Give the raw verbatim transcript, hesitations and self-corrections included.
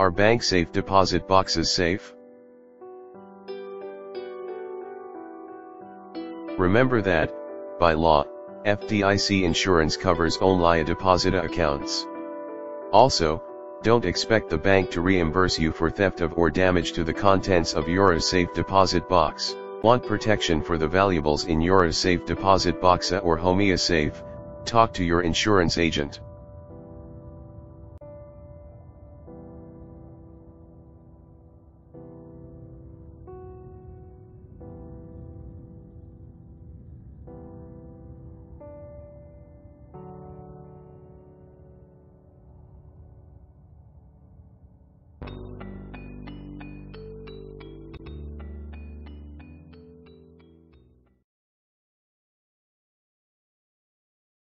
Are bank safe deposit boxes safe? Remember that, by law, F D I C insurance covers only deposit accounts. Also, don't expect the bank to reimburse you for theft of or damage to the contents of your safe deposit box. Want protection for the valuables in your safe deposit box or home safe? Talk to your insurance agent.